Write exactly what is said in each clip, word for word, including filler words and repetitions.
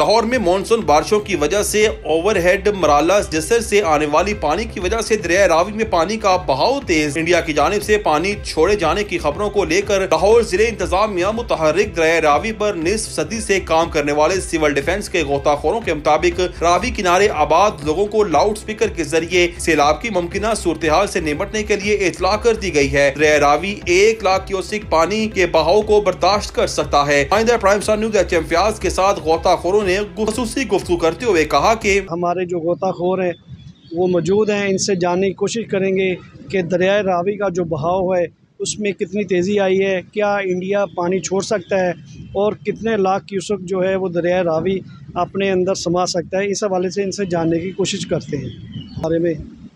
लाहौर में मॉनसून बारिशों की वजह से ओवरहेड मराला जसर से आने वाली पानी की वजह से दरिया रावी में पानी का बहाव तेज। इंडिया की जानिब से पानी छोड़े जाने की खबरों को लेकर लाहौर जिले इंतजामिया मुतहर्रिक दरिया रावी पर निस्फ सदी से काम करने वाले सिविल डिफेंस के गोताखोरों के मुताबिक रावी किनारे आबाद लोगों को लाउड स्पीकर के जरिए सैलाब की मुमकिन सूरतहाल से निपटने के लिए इतला कर दी गई है। दरिया रावी एक लाख क्यूसिक पानी के बहाव को बर्दाश्त कर सकता है। आइंदा prime star news H Imtiaz के साथ गोताखोरों खसूसी गुफ्तगू करते हुए कहा कि हमारे जो गोताखोर हैं वो मौजूद हैं, इनसे जानने की कोशिश करेंगे कि दरिया रावी का जो बहाव है उसमें कितनी तेज़ी आई है, क्या इंडिया पानी छोड़ सकता है और कितने लाख क्यूसेक जो है वो दरिया रावी अपने अंदर समा सकता है। इस हवाले से इनसे जानने की कोशिश करते हैं बारे में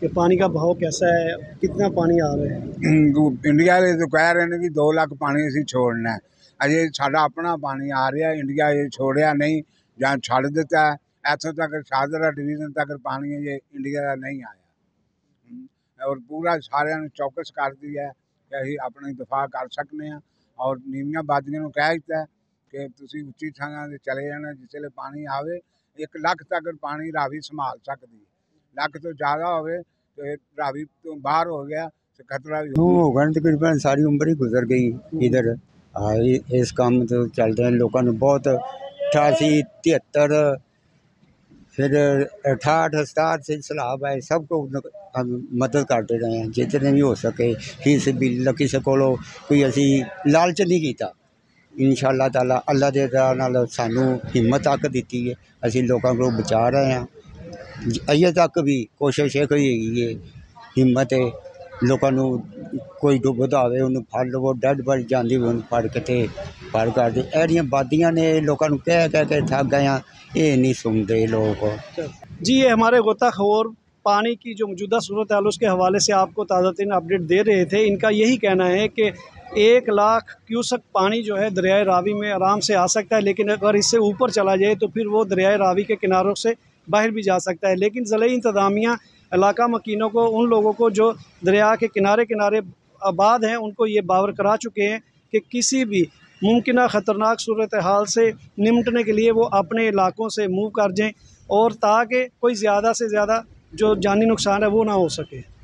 कि पानी का बहाव कैसा है, कितना पानी आ रहा है। इंडिया ने तो कह रहे हैं कि दो लाख पानी असी छोड़ना है, अजे साढ़ा अपना पानी आ रहा है, इंडिया ये छोड़िया नहीं जहाँ छड़ देता है। इतों तक शाहदरा डिवीजन तक पानी है, ये इंडिया का नहीं आया और पूरा सारे चौकस कर दिया कि अं अपनी दफा कर सकते हैं और नीविया वादियों कह दिता है कि तुम उच्ची थाना से चले जाना। जिस वे पानी आए एक लाख तक पानी रावी संभाल सकती है, लाख तो ज़्यादा हो तो रावी तो बाहर हो गया तो खतरा भी होगा। तकरीबन सारी उम्र ही गुजर गई इधर इस काम तो चलते हैं लोगों ने बहुत अठासी तिहत्तर फिर अठाहठ सताहठ से सलाब आए, सबको हम मदद करते रहे हैं जितने भी हो सके। किसी बिल किसी को कोई असी लालच नहीं किया। इंशाअल्लाह ताला अल्लाह दे नाल सानू हिम्मत तक दी है, असी लोगों को बचा रहे हैं। अजे तक भी कोशिश है कोई है हिम्मत है लोगों को कोई डुबदा आवे उन्हें फड़ लवो, डेड बॉडी जाती हुई उन्हें फड़ के पार कर दे। ऐसी वादियाँ ने लोगों को कह कह के थक गए, ये नहीं सुनते लोग जी। ये हमारे गोताखोर पानी की जो मौजूदा सूरत हाल उसके हवाले से आपको ताज़ा तीन अपडेट दे रहे थे। इनका यही कहना है कि एक लाख क्यूसेक पानी जो है दरियाए रावी में आराम से आ सकता है, लेकिन अगर इससे ऊपर चला जाए तो फिर वो दरियाए रावी के किनारों से बाहर भी जा सकता है। लेकिन ज़िले इंतज़ामिया इलाका मकीनों को, उन लोगों को जो दरिया के किनारे किनारे आबाद हैं, उनको ये बावर करा चुके हैं कि किसी भी मुमकिन ख़तरनाक सूरत हाल से निपटने के लिए वो अपने इलाकों से मूव कर जाएँ और ताकि कोई ज़्यादा से ज़्यादा जो जानी नुकसान है वो ना हो सके।